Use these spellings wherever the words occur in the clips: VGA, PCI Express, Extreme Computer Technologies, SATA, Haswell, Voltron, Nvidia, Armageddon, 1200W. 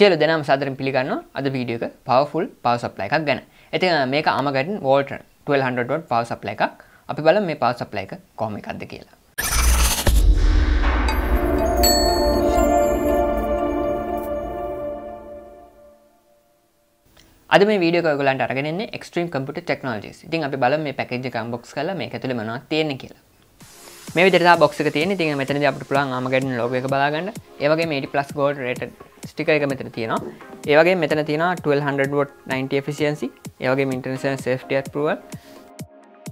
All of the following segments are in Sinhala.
සියලු දෙනාම සාදරයෙන් පිළිගන්නවා අද වීඩියෝ එක powerful power supply එකක් ගැන. ඉතින් මේක Armageddon Voltron 1200 watt power supply එකක්. අපි බලමු මේ power supply එක කොහොම එකක්ද කියලා. අද මේ වීඩියෝ එක ඔයගොල්ලන්ට අරගෙන ඉන්නේ Extreme Computer Technologies. ඉතින් අපි බලමු මේ package එක unbox කරලා මේක ඇතුලේ මොනවද තියෙන්නේ කියලා. මේ විදිහට තමයි box එක තියෙන්නේ. ඉතින් මෙතනදී අපිට පුළුවන් Armageddon logo එක බලා ගන්න. ඒ වගේම 80+ gold rated sticker එක මෙතන තියෙනවා. ඒ වගේම මෙතන තියෙනවා 1200 watt 90 efficiency. ඒ වගේම international safety approval,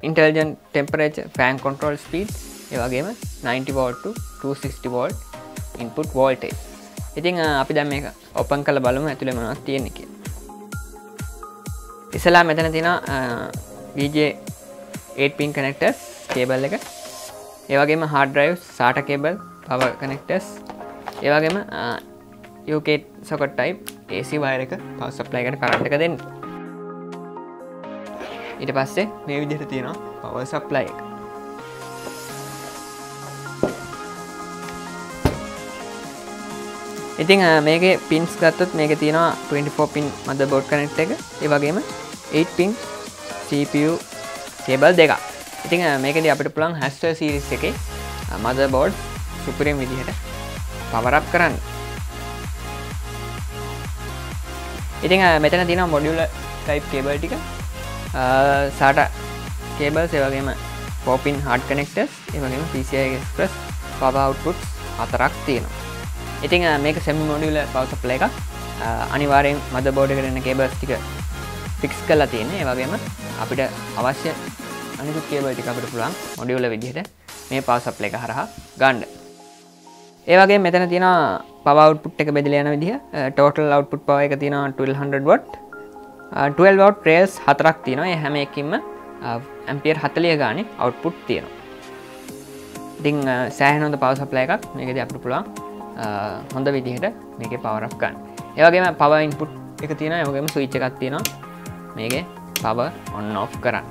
intelligent temperature fan control speed. ඒ වගේම 90 volt to 260 volt input voltage. ඉතින් අපි දැන් මේක open කරලා බලමු ඇතුලේ මොනවද තියෙන්නේ කියලා. ඉස්සලා මෙතන තියෙනවා VGA 8 pin connectors cable එක. ඒ වගේම hard drive, SATA cable, power connectors. ඒ වගේම UK socket type AC wire එක power supply එකට current එක දෙන්න. ඊට පස්සේ මේ විදිහට තියෙනවා power supply එක. ඉතින් මේකේ pins ගත්තොත් මේකේ තියෙනවා 24 pin motherboard connect එක. ඒ වගේම 8 pin CPU cable දෙකක්. ඉතින් මේකදී අපිට පුළුවන් Haswell series එකේ motherboard supreme විදිහට power up කරන්න. ඉතින් මෙතන තියෙනවා මොඩියුලර් ටයිප් කේබල් ටික SATA cables ඒ වගේම 4 pin hard connectors ඒ වගේම PCI Express power outputs හතරක් තියෙනවා. ඉතින් මේක semi modular power supply එකක්. අනිවාර්යෙන් motherboard එකට එන cables ටික fix කරලා තියෙනවා. ඒ වගේම අපිට අවශ්‍ය අනිකුත් cable ටික අපිට පුළුවන් modular විදිහට මේ power supply එක හරහා ගන්න. ඒ වගේම මෙතන තියෙනවා power output එක බෙදලා යන විදිහ total output power එක තියෙනවා 1200 watt 12 watt rails හතරක් තියෙනවා. ඒ හැම එකකින්ම ඇම්පියර් 40 ගානේ output තියෙනවා. ඉතින් සෑහෙන හොඳ power supply එකක්. මේකදී අපිට පුළුවන් හොඳ විදිහට මේකේ power up ගන්න. ඒ වගේම power input එක තියෙනවා. ඒ වගේම switch එකක් තියෙනවා. මේකේ power on off කරන්න.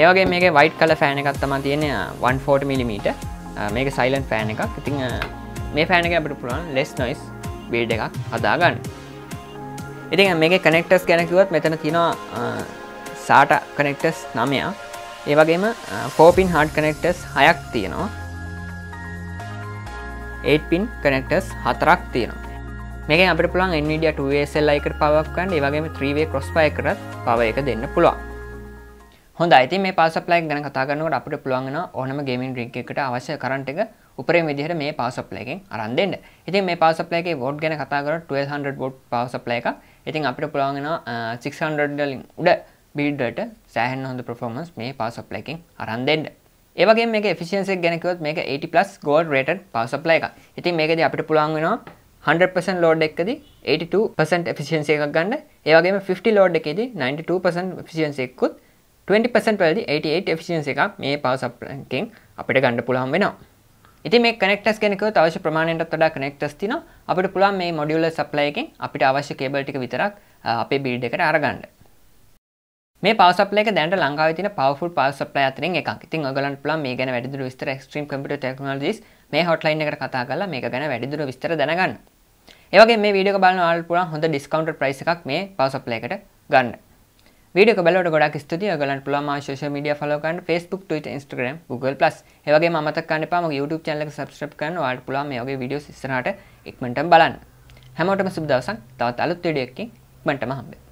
ඒ වගේම මේකේ white color fan එකක් තමයි තියෙන්නේ 140 mm. මේක silent fan එකක්. ඉතින් මේ ෆෑන් එක අපිට පුළුවන් less noise build එකක් හදා ගන්න. ඉතින් මේකේ connectors ගැන කිව්වොත් මෙතන තියෙනවා SATA connectors 9ක්. ඒ වගේම 4 pin hard connectors 6ක් තියෙනවා. 8 pin connectors 4ක් තියෙනවා. මේකෙන් අපිට පුළුවන් Nvidia 2ASLI එකට power up ගන්න. ඒ වගේම 3-way crossfire එකටත් power එක දෙන්න පුළුවන්. හොඳයි. ඉතින් මේ power supply එක ගැන කතා කරනකොට අපිට පුළුවන් වෙනවා ඕනම gaming rig එකකට අවශ්‍ය current එක උපරිම විදිහට මේ power supply එකෙන් අරන් දෙන්න. ඉතින් මේ power supply එකේ watt ගැන කතා කරලා 1200 watt power supply එකක්. ඉතින් අපිට පුළුවන් වෙනවා 600 වලින් උඩ build වලට සෑහෙන හොඳ performance මේ power supply එකෙන් අරන් දෙන්න. ඒ වගේම මේකේ efficiency එක ගැන කිව්වොත් මේක 80+ gold rated power supply එකක්. ඉතින් මේකදී අපිට පුළුවන් වෙනවා 100% load එකකදී 82% efficiency එකක් ගන්න. ඒ වගේම 50 load එකේදී 92% efficiency එකකුත් 20% වලදී 88 efficiency එකක් මේ power supply එකෙන් අපිට ගන්න පුළුවන් වෙනවා. ඉතින් මේ කනෙක්ටර්ස් ගැන කිව්වොත් අවශ්‍ය ප්‍රමාණයටත් වඩා කනෙක්ටර්ස් තියෙනවා. අපිට පුළුවන් මේ මොඩියුලර් සප්ලයි එකෙන් අපිට අවශ්‍ය කේබල් ටික විතරක් අපේ බිල්ඩ් එකට අරගන්න. මේ power supply එක දැනට ලංකාවේ තියෙන powerful power supply අතරින් එකක්. ඉතින් ඔයගලන්ට පුළුවන් මේ ගැන වැඩිදුර විස්තර Extreme Computer Technologies මේ hotline එකට කතා කරලා මේක ගැන වැඩිදුර විස්තර දැනගන්න. ඒ වගේම මේ වීඩියෝ එක බලන ඔයාලට පුළුවන් හොඳ discounted price එකක් මේ power supply එකට ගන්න. වීඩියෝ එක බලවට ගොඩක් ස්තුතියි. ඔයගලන්ට පුළුවන් මා social media follow කරන්න Facebook, Twitter, Instagram, Google+. ඒ වගේම අමතක කරන්න එපා මගේ YouTube channel එක subscribe කරන්න. ඔයාලට පුළුවන් මේ වගේ videos ඉස්සරහට ඉක්මනටම බලන්න. හැමෝටම සුබ දවසක්. තවත් අලුත් වීඩියෝ එකකින් ඉක්මනටම හම්බෙමු.